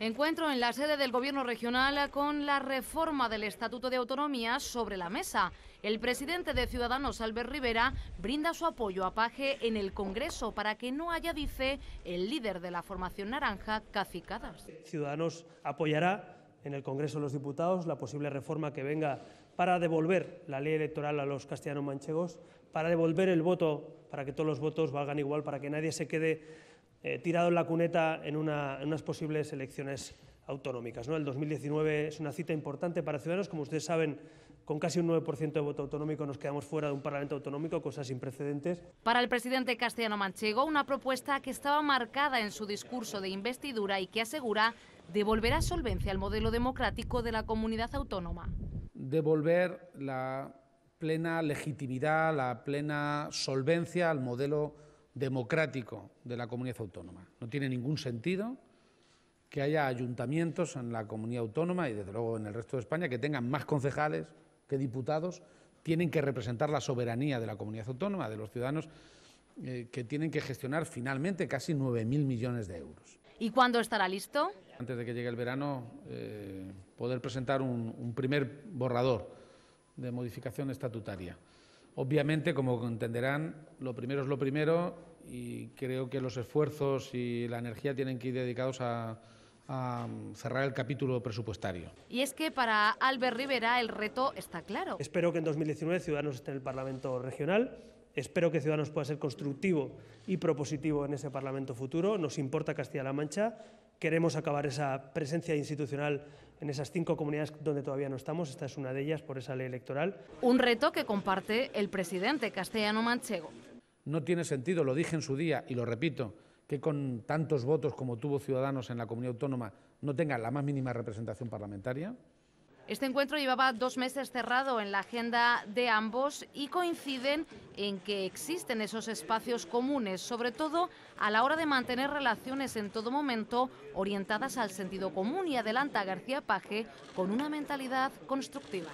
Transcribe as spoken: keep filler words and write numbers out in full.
Encuentro en la sede del Gobierno regional con la reforma del Estatuto de Autonomía sobre la mesa. El presidente de Ciudadanos, Albert Rivera, brinda su apoyo a Page en el Congreso para que no haya, dice, el líder de la formación naranja, cacicadas. Ciudadanos apoyará en el Congreso de los Diputados la posible reforma que venga para devolver la ley electoral a los castellanos-manchegos, para devolver el voto, para que todos los votos valgan igual, para que nadie se quede Eh, tirado en la cuneta en, una, en unas posibles elecciones autonómicas, ¿no? El dos mil diecinueve es una cita importante para Ciudadanos. Como ustedes saben, con casi un nueve por ciento de voto autonómico nos quedamos fuera de un Parlamento autonómico, cosas sin precedentes. Para el presidente castellano-manchego, una propuesta que estaba marcada en su discurso de investidura y que asegura devolverá solvencia al modelo democrático de la comunidad autónoma. Devolver la plena legitimidad, la plena solvencia al modelo democrático de la comunidad autónoma. No tiene ningún sentido que haya ayuntamientos en la comunidad autónoma y desde luego en el resto de España que tengan más concejales que diputados, tienen que representar la soberanía de la comunidad autónoma, de los ciudadanos, eh, que tienen que gestionar finalmente casi nueve mil millones de euros. ¿Y cuándo estará listo? Antes de que llegue el verano, eh, poder presentar un, un primer borrador de modificación estatutaria. Obviamente, como entenderán, lo primero es lo primero y creo que los esfuerzos y la energía tienen que ir dedicados a, a cerrar el capítulo presupuestario. Y es que para Albert Rivera el reto está claro. Espero que en dos mil diecinueve Ciudadanos esté en el Parlamento regional. Espero que Ciudadanos pueda ser constructivo y propositivo en ese Parlamento futuro. Nos importa Castilla-La Mancha. Queremos acabar esa presencia institucional en esas cinco comunidades donde todavía no estamos. Esta es una de ellas por esa ley electoral. Un reto que comparte el presidente castellano-manchego. No tiene sentido, lo dije en su día y lo repito, que con tantos votos como tuvo Ciudadanos en la comunidad autónoma no tenga la más mínima representación parlamentaria. Este encuentro llevaba dos meses cerrado en la agenda de ambos y coinciden en que existen esos espacios comunes, sobre todo a la hora de mantener relaciones en todo momento orientadas al sentido común, y adelanta García-Page con una mentalidad constructiva.